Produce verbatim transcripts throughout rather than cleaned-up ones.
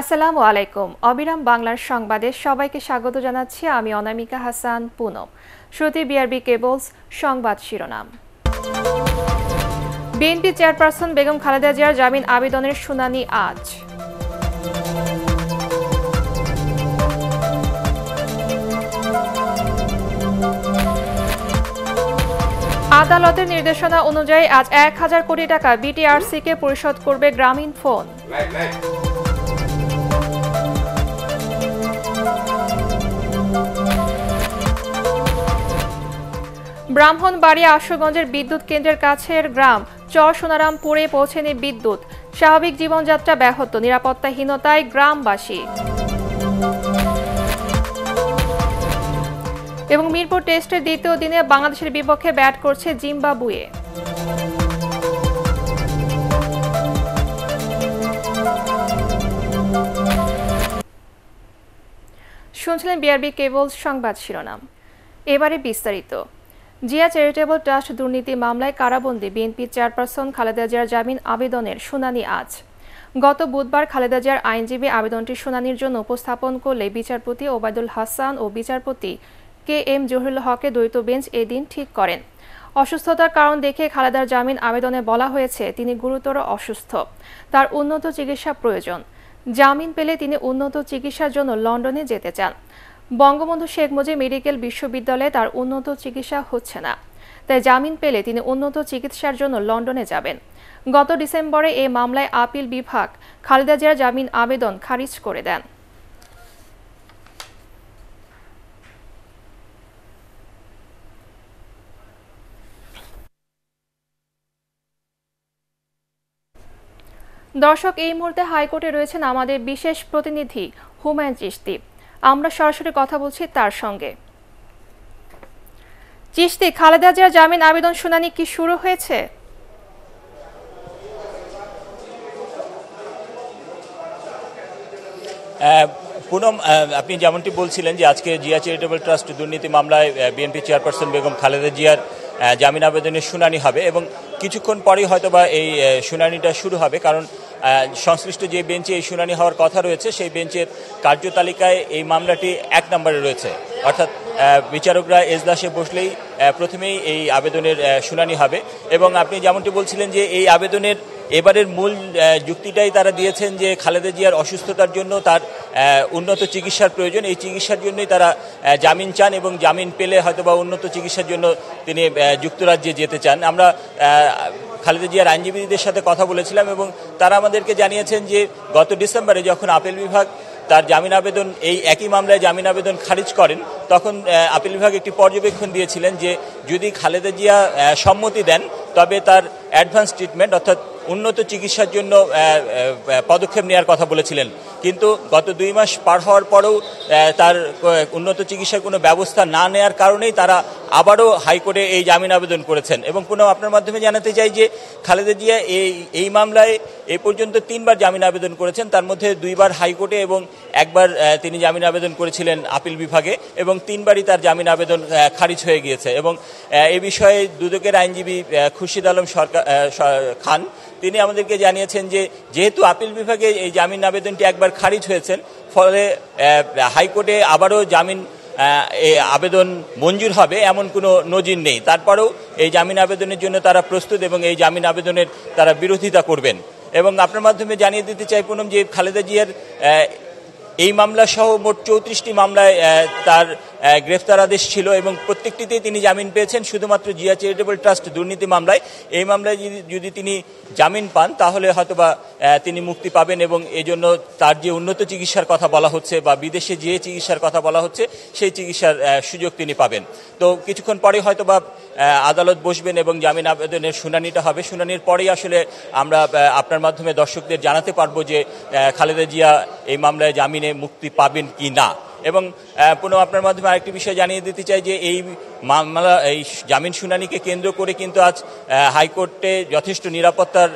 আসসালামু আলাইকুম অবিরাম বাংলার সংবাদে সবাইকে স্বাগত জানাচ্ছি আমি অনামিকা হাসান পুনম শুরুতে বিআরবি কেবলস সংবাদ শিরোনাম বিএনপি চেয়ারপারসন বেগম খালেদা জিয়ার জামিন আবেদনের শুনানি আজ আদালতের নির্দেশনা অনুযায়ী আজ এক হাজার কোটি টাকা বিটিআরসি কে পরিশোধ করবে গ্রামীণ ফোন ব্রাহ্মণবাড়িয়া আশুগঞ্জের বিদ্যুৎ কেন্দ্রের কাছের গ্রাম চরসোনারামপুরে পৌঁছেনি বিদ্যুৎ স্বাভাবিক জীবনযাত্রা ব্যাহত নিরাপত্তাহীনতায় গ্রামবাসী এবং মিরপুর টেস্টের দ্বিতীয় দিনে বাংলাদেশের বিপক্ষে ব্যাট করছে জিম্বাবুয়ে শুনছিলেন বিআরবি কেবলস সংবাদ শিরোনাম এবারে বিস্তারিত জিয়া চ্যারিটেবল ট্রাস্ট দুর্নীতি মামলায় কারাবন্দী বিএনপি চেয়ারপারসন খালেদা জিয়ার জামিন আবেদনের শুনানি আজ গত বুধবার খালেদা জিয়ার আইনজীবী আবেদনটি শুনানির জন্য উপস্থাপন করলে বিচারপতি ওবায়দুল হাসান ও বিচারপতি কে এম জহুরুল হকে দ্বৈত বেঞ্চ এদিন ঠিক করেন অসুস্থতার কারণ দেখে খালেদার জামিন আবেদনে বলা হয়েছে তিনি গুরুতর অসুস্থ তার উন্নত চিকিৎসা প্রয়োজন জামিন পেলে তিনি উন্নত চিকিৎসার জন্য লন্ডনে যেতে চান বঙ্গবন্ধু শেখ মুজিব মেডিকেল বিশ্ববিদ্যালয়ে তার উন্নত চিকিৎসা হচ্ছে না তাই জামিন পেলে তিনি উন্নত চিকিৎসার জন্য লন্ডনে যাবেন গত ডিসেম্বরে এই মামলায় আপিল বিভাগ খালেদা জিয়ার জামিন আবেদন খারিজ করে দেন দর্শক এই মুহূর্তে হাইকোর্টে রয়েছেন আমাদের বিশেষ প্রতিনিধি হুমায়ুন চিশতি আমরা সরাসরি কথা বলছি তার সঙ্গে চিশতি খালেদা জিয়ার জামিন আবেদন শুনানি কি শুরু হয়েছে পুনম আপনি যেমনটি বলছিলেন যে আজকে জিয়া চ্যারিটেবল ট্রাস্ট দুর্নীতি মামলায় বিএনপি চেয়ারপারসন বেগম খালেদা জিয়ার জামিন আবেদনের শুনানি হবে এবং কিছুক্ষণ পরেই হয়তোবা এই শুনানিটা শুরু হবে কারণ সংশ্লিষ্ট যে বেঞ্চে এই শুনানি হওয়ার কথা রয়েছে সেই বেঞ্চের কার্যতালিকায় এই মামলাটি এক নম্বরে রয়েছে অর্থাৎ বিচারকরা এজলাসে বসলেই প্রথমেই এই আবেদনের শুনানি হবে এবং আপনি যেমনটি বলছিলেন যে এই আবেদনের এবারের মূল যুক্তিটাই তারা দিয়েছেন যে খালেদা জিয়ার অসুস্থতার জন্য তার উন্নত চিকিৎসার প্রয়োজন এই চিকিৎসার জন্যই তারা জামিন চান এবং জামিন পেলে হয়তোবা উন্নত চিকিৎসার জন্য তিনি যুক্তরাজ্যে যেতে চান আমরা খালেদা জিয়ার আইনজীবীদের সাথে কথা বলেছিলাম এবং তারা আমাদেরকে জানিয়েছেন যে গত ডিসেম্বরে যখন আপিল বিভাগ তার জামিন আবেদন এই একই মামলায় জামিন আবেদন খারিজ করেন তখন আপিল বিভাগ একটি পর্যবেক্ষণ দিয়েছিলেন যে যদি খালেদা জিয়া সম্মতি দেন তবে তার অ্যাডভান্স ট্রিটমেন্ট অর্থাৎ উন্নত চিকিৎসার জন্য পদক্ষেপ নেওয়ার কথা বলেছিলেন কিন্তু গত দুই মাস পার হওয়ার পরেও তার উন্নত চিকিৎসার কোনো ব্যবস্থা না নেওয়ার কারণেই তারা আবারও হাইকোর্টে এই জামিন আবেদন করেছেন এবং পুনঃ আপনার মাধ্যমে জানাতে চাই যে খালেদা জিয়া এই এই মামলায় এ পর্যন্ত তিনবার জামিন আবেদন করেছেন তার মধ্যে দুইবার হাইকোর্টে এবং একবার তিনি জামিন আবেদন করেছিলেন আপিল বিভাগে এবং তিনবারই তার জামিন আবেদন খারিজ হয়ে গিয়েছে এবং এ বিষয়ে দুদকের আইনজীবী খুরশিদ আলম সরকার খান তিনি আমাদেরকে জানিয়েছেন যে যেহেতু আপিল বিভাগে এই জামিন আবেদনটি একবার খারিজ হয়েছেন ফলে হাইকোর্টে আবারও জামিন এই আবেদন মঞ্জুর হবে এমন কোনো নজির নেই তারপরেও এই জামিন আবেদনের জন্য তারা প্রস্তুত এবং এই জামিন আবেদনের তারা বিরোধিতা করবেন এবং আপনার মাধ্যমে জানিয়ে দিতে চাই পুনম যে খালেদা জিয়ার এই মামলাসহ মোট চৌত্রিশটি মামলায় তার গ্রেফতার আদেশ ছিল এবং প্রত্যেকটিতেই তিনি জামিন পেয়েছেন শুধুমাত্র জিয়া চ্যারিটেবল ট্রাস্ট দুর্নীতি মামলায় এই মামলায় যদি তিনি জামিন পান তাহলে হয়তোবা তিনি মুক্তি পাবেন এবং এজন্য তার যে উন্নত চিকিৎসার কথা বলা হচ্ছে বা বিদেশে যে চিকিৎসার কথা বলা হচ্ছে সেই চিকিৎসার সুযোগ তিনি পাবেন তো কিছুক্ষণ পরে হয়তোবা আদালত বসবেন এবং জামিন আবেদনের শুনানিটা হবে শুনানির পরেই আসলে আমরা আপনার মাধ্যমে দর্শকদের জানাতে পারবো যে খালেদা জিয়া এই মামলায় জামিনে মুক্তি পাবেন কি না এবং পুনঃ আপনার মাধ্যমে আরেকটি বিষয় জানিয়ে দিতে চাই যে এই মামলা এই জামিন শুনানিকে কেন্দ্র করে কিন্তু আজ হাইকোর্টে যথেষ্ট নিরাপত্তার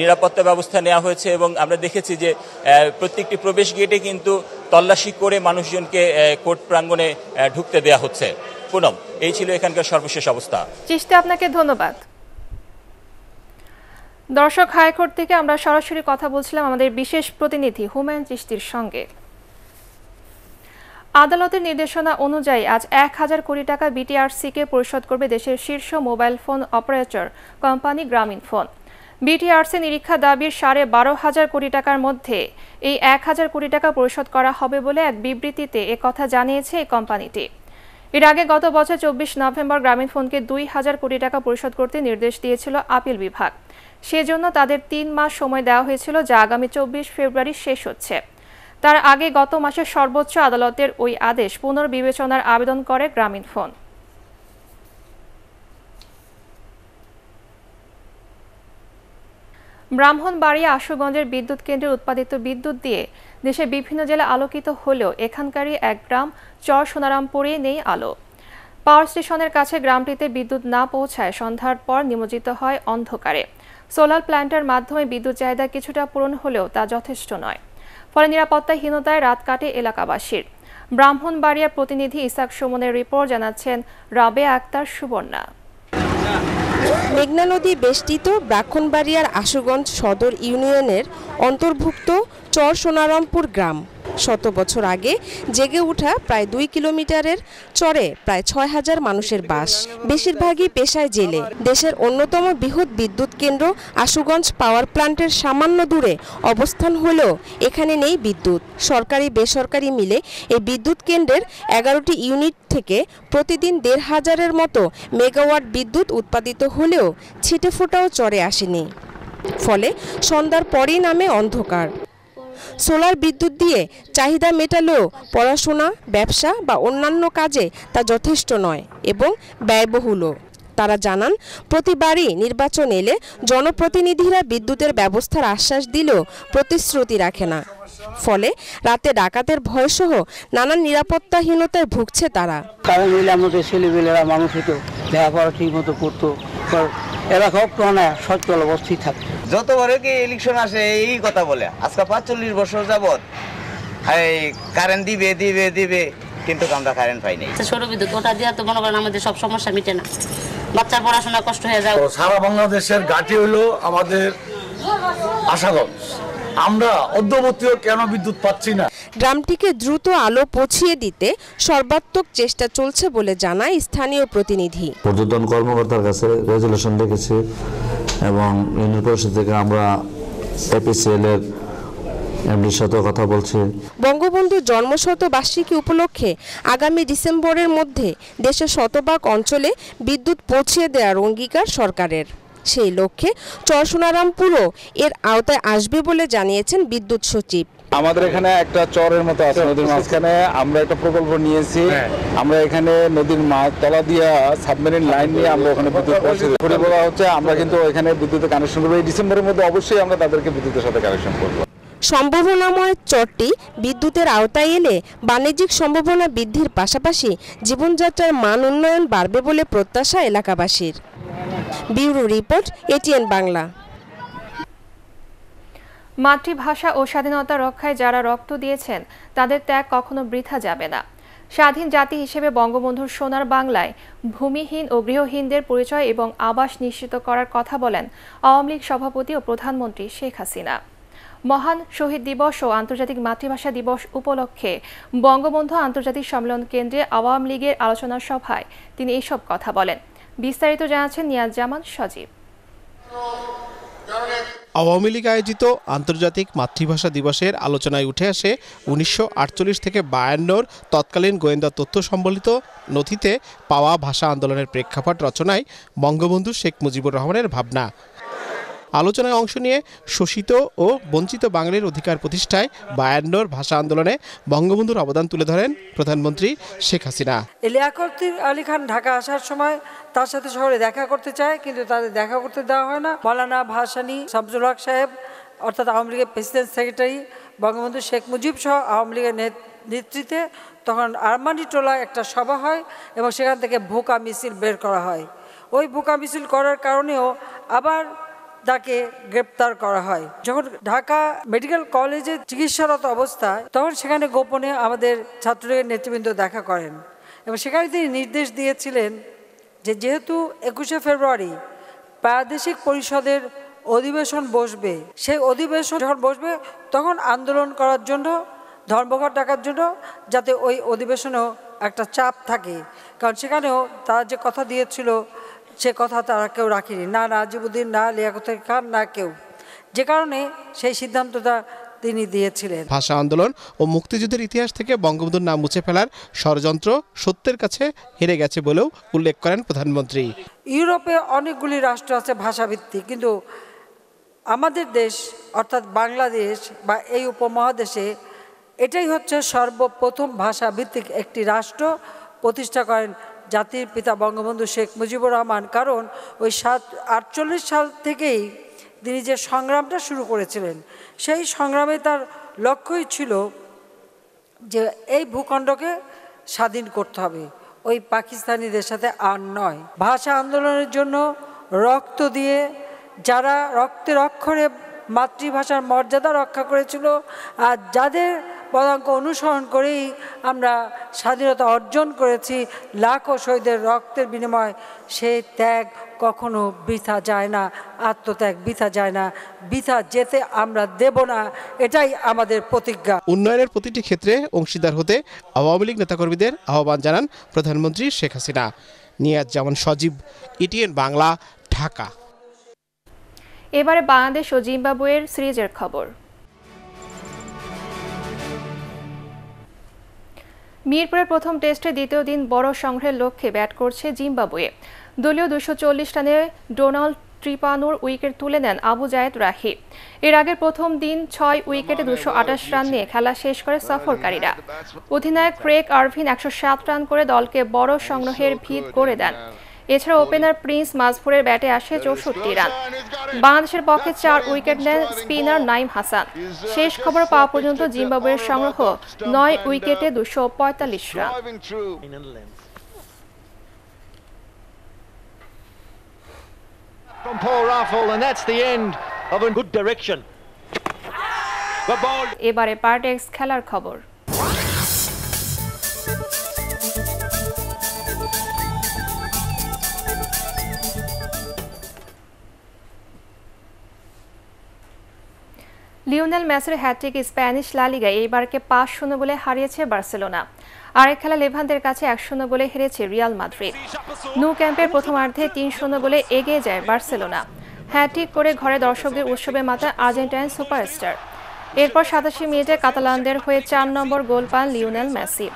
নিরাপত্তা ব্যবস্থা নেওয়া হয়েছে এবং আমরা দেখেছি যে প্রত্যেকটি প্রবেশ গেটে কিন্তু তল্লাশি করে মানুষজনকে কোর্ট প্রাঙ্গণে ঢুকতে দেওয়া হচ্ছে পুনম এই ছিল এখানকার সর্বশেষ অবস্থা চেষ্টা আপনাকে ধন্যবাদ दर्शक हाईकोर्ट থেকে আমরা সরাসরি কথা বলছিলাম আমাদের বিশেষ প্রতিনিধি হুমায়ুন রশিদের সঙ্গে। আদালতের নির্দেশনা অনুযায়ী আজ एक हज़ार কোটি টাকা বিটিআরসি কে পরিশোধ করবে দেশের শীর্ষ mobile phone operator company Grameenphone. BTRC নিরীক্ষা দাবির সাড়ে বারো হাজার কোটি টাকার মধ্যে এই एक हज़ार কোটি টাকা পরিশোধ করা হবে বলে এক বিবৃতিতে এই কথা জানিয়েছে এই কোম্পানিটি। এর আগে গত বছর চব্বিশ নভেম্বর গ্রামীণফোনকে দুই হাজার কোটি টাকা পরিশোধ করতে নির্দেশ দিয়েছিল আপিল বিভাগ। সেজন্য তাদের तीन মাস সময় দেওয়া হয়েছিল যা আগামী चौबीस ফেব্রুয়ারি শেষ হচ্ছে। তার আগে গত মাসে সর্বোচ্চ আদালতের ওই আদেশ পুনর্বিবেচনার আবেদন করে গ্রামীণফোন। ব্রাহ্মণবাড়িয়া আশুগঞ্জের বিদ্যুৎ কেন্দ্রে উৎপাদিত বিদ্যুৎ দিয়ে দেশে বিভিন্ন জেলা আলোকিত হলেও এখানকারই এক গ্রাম চর সোনারামপুরে নেই আলো। পাওয়ার স্টেশনের কাছে গ্রামটিতে বিদ্যুৎ না পৌঁছায় সন্ধ্যার পর নিমজ্জিত হয় অন্ধকারে। সোলার প্ল্যান্টের মাধ্যমে বিদ্যুৎ চাহিদা কিছুটা পূরণ হলেও তা যথেষ্ট নয়, ফলে নিরাপত্তাহীনতায় রাত কাটে এলাকাবাসীর। ব্রাহ্মণবাড়িয়ার প্রতিনিধি ইসাক সোমনের রিপোর্ট জানাচ্ছেন রাবে আক্তার সুবর্ণা। মেঘনা নদী বেষ্টিত ব্রাহ্মণবাড়িয়ার আশুগঞ্জ সদর ইউনিয়নের অন্তর্ভুক্ত চর সোনারামপুর গ্রাম শত বছর আগে জেগে ওঠা প্রায় দুই কিলোমিটারের চরে প্রায় ছয় হাজার মানুষের বাস, বেশিরভাগই পেশায় জেলে। দেশের অন্যতম বৃহৎ বিদ্যুৎ কেন্দ্র আশুগঞ্জ পাওয়ার প্ল্যান্টের সামান্য দূরে অবস্থান হলেও এখানে নেই বিদ্যুৎ। সরকারি বেসরকারি মিলে এই বিদ্যুৎ কেন্দ্রের এগারোটি ইউনিট থেকে প্রতিদিন দেড় হাজারের মতো মেগাওয়াট বিদ্যুৎ উৎপাদিত হলেও ছিটে ফোটাও চরে আসেনি, ফলে সন্ধ্যার পরই নামে অন্ধকার। সোলার বিদ্যুৎ দিয়ে চাহিদা মেটালেও পড়াশোনা, ব্যবসা বা অন্যান্য কাজে তা যথেষ্ট নয় এবং ব্যয়বহুলও। তারা জানান, প্রতিবারই নির্বাচন এলে জনপ্রতিনিধিরা বিদ্যুতের ব্যবস্থার আশ্বাস দিলেও প্রতিশ্রুতি রাখে না, ফলে রাতে ডাকাতের ভয়সহ নানান নিরাপত্তাহীনতায় ভুগছে তারা। কারণ আমাদের ছেলেমেয়েরা মানুষ হতো, লেখাপড়া ঠিক মতো করতো, এরা সব ক্রমে সচল অবস্থায় থাকতো। যতবারে কি ইলেকশন আসে এই কথা বলে, আজকে পঁয়তাল্লিশ বছর যাবৎ এই কারেন্ট দিবে দিবে দিবে কিন্তু আমরা কারেন্ট পাই নাই। সৌর বিদ্যুৎ ওটা দিয়ে তো মনে করেন আমাদের সব সমস্যা মিটে না, বাচ্চার পড়াশোনা কষ্ট হয়ে যায়। সারা বাংলাদেশের ঘাঁটি হলো আমাদের আশুগঞ্জ, আমরা অদ্যবতীও কেন বিদ্যুৎ পাচ্ছি না। গ্রামটিকে দ্রুত আলো পৌঁছিয়ে দিতে সর্বাত্মক চেষ্টা চলছে বলে জানায় স্থানীয় প্রতিনিধি। পর্যটন কর্মকর্তার কাছে রেজুলেশন দেখেছি এবং ইউনিয়ন পরিষদ থেকে আমরা এপিসিএল এর এমডির সাথে কথা বলছি। বঙ্গবন্ধু জন্মশতবার্ষিকী উপলক্ষে আগামী ডিসেম্বরের মধ্যে দেশের শতভাগ অঞ্চলে বিদ্যুৎ পৌঁছিয়ে দেওয়ার অঙ্গীকার সরকারের। সেই লক্ষ্যে চরসোনারামপুরও এর আওতায় আসবে বলে জানিয়েছেন বিদ্যুৎ সচিব। আমাদের এখানে একটা চরের মতো আছে নদীর মাঝখানে, আমরা একটা প্রকল্প নিয়েছি। আমরা এখানে নদীর মাছ তলা দিয়ে সাবমেরিন লাইন নিয়ে আমরা ওখানে বিদ্যুৎ পৌঁছে বলা হচ্ছে, আমরা কিন্তু এখানে বিদ্যুতের কানেকশন করবো এই ডিসেম্বরের মধ্যে। অবশ্যই আমরা তাদেরকে বিদ্যুতের সাথে কানেকশন করবো। সম্ভাবনাময় চরটি বিদ্যুতের আওতায় এলে বাণিজ্যিক সম্ভাবনা বৃদ্ধির পাশাপাশি জীবনযাত্রার মান উন্নয়ন বাড়বে বলে প্রত্যাশা এলাকাবাসীর। Bureau report, ATN Bangla. মাতৃভাষা ও স্বাধীনতা রক্ষায় যারা রক্ত দিয়েছেন তাদের ত্যাগ কখনো বৃথা যাবে না। স্বাধীন জাতি হিসেবে বঙ্গবন্ধুর সোনার বাংলায় ভূমিহীন ও গৃহহীনদের পরিচয় এবং আবাস নিশ্চিত করার কথা বলেন আওয়ামী লীগ সভাপতি ও প্রধানমন্ত্রী শেখ হাসিনা। মহান শহীদ দিবস ও আন্তর্জাতিক মাতৃভাষা দিবস উপলক্ষে বঙ্গবন্ধু আন্তর্জাতিক সম্মেলন কেন্দ্রে আওয়ামী লীগের আলোচনা সভায় তিনি এইসব কথা বলেন। বিস্তারিত জানাচ্ছেন নিয়াজ জামান সজীব। আওয়ামী লীগ আয়োজিত আন্তর্জাতিক মাতৃভাষা দিবসের আলোচনায় উঠে আসে উনিশশো আটচল্লিশ থেকে বায়ান্নর তৎকালীন গোয়েন্দা তথ্য সম্বলিত নথিতে পাওয়া ভাষা আন্দোলনের প্রেক্ষাপট রচনায় বঙ্গবন্ধু শেখ মুজিবুর রহমানের ভাবনা। আলোচনায় অংশ নিয়ে শোষিত ও বঞ্চিত বাঙালির অধিকার প্রতিষ্ঠায় বায়ান্নর ভাষা আন্দোলনে বঙ্গবন্ধুর অবদান তুলে ধরেন প্রধানমন্ত্রী শেখ হাসিনা। লিয়াকত আলী খান ঢাকা আসার সময় তার সাথে শহরে দেখা করতে চায়, কিন্তু তাদের দেখা করতে দেওয়া হয় না। মাওলানা ভাসানী, শামসুল হক সাহেব অর্থাৎ আওয়ামী লীগের প্রেসিডেন্ট সেক্রেটারি, বঙ্গবন্ধু শেখ মুজিব সহ আওয়ামী লীগের নেতৃত্বে তখন আরমানি টোলা একটা সভা হয় এবং সেখান থেকে ভোকা মিছিল বের করা হয়। ওই ভোকা মিছিল করার কারণেও আবার তাকে গ্রেপ্তার করা হয়। যখন ঢাকা মেডিকেল কলেজে চিকিৎসারত অবস্থায় তখন সেখানে গোপনে আমাদের ছাত্রলীগের নেতৃবৃন্দ দেখা করেন এবং সেখানে তিনি নির্দেশ দিয়েছিলেন যে যেহেতু একুশে ফেব্রুয়ারি প্রাদেশিক পরিষদের অধিবেশন বসবে সেই অধিবেশন যখন বসবে তখন আন্দোলন করার জন্য ধর্মঘট ডাকার জন্য যাতে ওই অধিবেশনেও একটা চাপ থাকে কারণ সেখানেও তারা যে কথা দিয়েছিল সে কথা তারা কেউ রাখেনি না রাজিবুদ্দিন না লিয়াকতের খান না কেউ যে কারণে সেই সিদ্ধান্তটা তিনি দিয়েছিলেন ভাষা আন্দোলন ও মুক্তিযুদ্ধের ইতিহাস থেকে বঙ্গবন্ধুর নাম মুছে ফেলার ষড়যন্ত্র সত্যের কাছে হেরে গেছে বলেও উল্লেখ করেন প্রধানমন্ত্রী ইউরোপে অনেকগুলি রাষ্ট্র আছে ভাষাভিত্তিক কিন্তু আমাদের দেশ অর্থাৎ বাংলাদেশ বা এই উপমহাদেশে এটাই হচ্ছে সর্বপ্রথম ভাষাভিত্তিক একটি রাষ্ট্র প্রতিষ্ঠা করেন জাতির পিতা বঙ্গবন্ধু শেখ মুজিবুর রহমান কারণ ওই সাত আটচল্লিশ সাল থেকেই তিনি যে সংগ্রামটা শুরু করেছিলেন সেই সংগ্রামে তার লক্ষ্যই ছিল যে এই ভূখণ্ডকে স্বাধীন করতে হবে ওই পাকিস্তানিদের সাথে আর নয় ভাষা আন্দোলনের জন্য রক্ত দিয়ে যারা রক্তের অক্ষরে মাতৃভাষার মর্যাদা রক্ষা করেছিল আর যাদের পদাঙ্ক অনুসরণ করেই আমরা স্বাধীনতা অর্জন করেছি লাখো শহীদের রক্তের বিনিময় সেই ত্যাগ কখনো বৃথা যায় না আত্মত্যাগ বৃথা যায় না বৃথা যেতে আমরা দেব না এটাই আমাদের প্রতিজ্ঞা উন্নয়নের প্রতিটি ক্ষেত্রে অংশীদার হতে আওয়ামী লীগ নেতাকর্মীদের আহ্বান জানান প্রধানমন্ত্রী শেখ হাসিনা নিয়াজ জামান সজীব ইটিএন বাংলা ঢাকা এবারে বাংলাদেশ ও জিম্বাবুয়ের সিরিজের খবর মিরপুরের প্রথম টেস্টে দ্বিতীয় দিন বড় সংগ্রহের লক্ষ্যে ব্যাট করছে জিম্বাবুয়ে দলীয় দুশো চল্লিশ রানে ডোনাল্ড ত্রিপানুর উইকেট তুলে নেন আবু জায়েদ রাহি এর আগের প্রথম দিন ছয় উইকেটে দুশো আঠাশ রান নিয়ে খেলা শেষ করে সফরকারীরা অধিনায়ক ক্রেগ আরভিন একশো সাত রান করে দলকে বড় সংগ্রহের ভিত গড়ে দেন এছাড়া ওপেনার প্রিন্স মাজফুরের ব্যাটে আসে চৌষট্টি রান বাংলাদেশের পক্ষে চার উইকেট নেন স্পিনার নাইম হাসান শেষ খবর পাওয়া পর্যন্ত জিম্বাবুয়ের সংগ্রহ নয় উইকেটে দুশো পঁয়তাল্লিশ রান এবারে পার্ট এক্স খেলার খবর লিওনেল মেসির হ্যাটট্রিক স্প্যানিশ লা লিগায় এইবারকে পাঁচ শূন্য বলে হারিয়েছে বার্সেলোনা আরেক খেলা লেভান্তের কাছে এক শূন্য বলে হেরেছে রিয়াল মাদ্রিদ ন্যু ক্যাম্পের প্রথমার্ধে তিন শূন্য বলে এগিয়ে যায় বার্সেলোনা হ্যাটট্রিক করে ঘরে দর্শকদের উৎসবে মাতায় আর্জেন্টাইন সুপারস্টার এরপর সাতাশি মিনিটে কাতালানদের হয়ে চার নম্বর গোল পান লিওনেল মেসি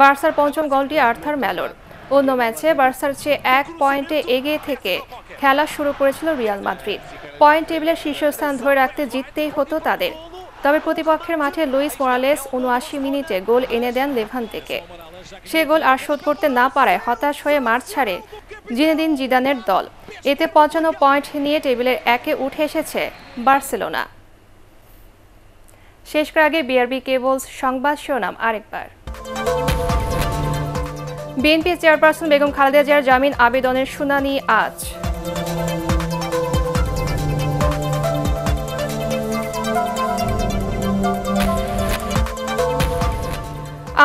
বার্সার পঞ্চম গোলটি আর্থার ম্যালোর অন্য ম্যাচে বার্সার চেয়ে এক পয়েন্টে এগিয়ে থেকে খেলা শুরু করেছিল রিয়াল মাদ্রিদ পয়েন্ট টেবিলের শীর্ষস্থান ধরে রাখতে জিততেই হতো তাদের তবে প্রতিপক্ষের মাঠে লুইস মোরালেস উনআশি মিনিটে গোল এনে দেন লেভান্তেকে সে গোল আর শোধ করতে না পারায় হতাশ হয়ে মাঠ ছাড়ে জিনেদিন জিদানের দল এতে পঞ্চান্ন পয়েন্ট নিয়ে টেবিলের একে উঠে এসেছে বার্সেলোনা শেষ করার আগে বিআরবি কেবলস সংবাদ শিরোনাম আরেকবার বিএনপি চেয়ারপারসন বেগম খালেদা জিয়ার জামিন আবেদনের শুনানি আজ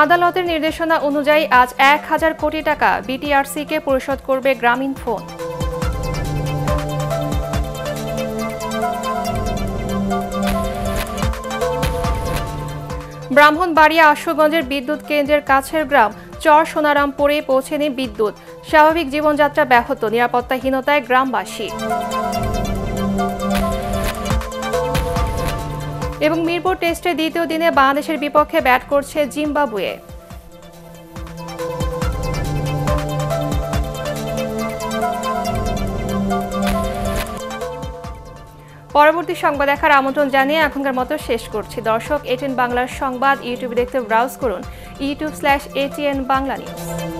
আদালতের নির্দেশনা অনুযায়ী আজ এক হাজার কোটি টাকা বিটিআরসি কে পরিশোধ করবে গ্রামীণফোন ব্রাহ্মণবাড়িয়া আশুগঞ্জের বিদ্যুৎ কেন্দ্রের কাছের গ্রাম চর সোনারামপুরে পৌঁছেনি বিদ্যুৎ স্বাভাবিক জীবনযাত্রা ব্যাহত নিরাপত্তাহীনতায় গ্রামবাসী এবং মিরপুর টেস্টে দ্বিতীয় দিনে বাংলাদেশের বিপক্ষে ব্যাট করছে জিম্বাবুয়ে পরবর্তী সংবাদ দেখার আমন্ত্রণ জানিয়ে এখনকার মতো শেষ করছি দর্শক এটিএন বাংলার সংবাদ ইউটিউবে দেখতে ব্রাউজ করুন YouTube slash ATN Bangla news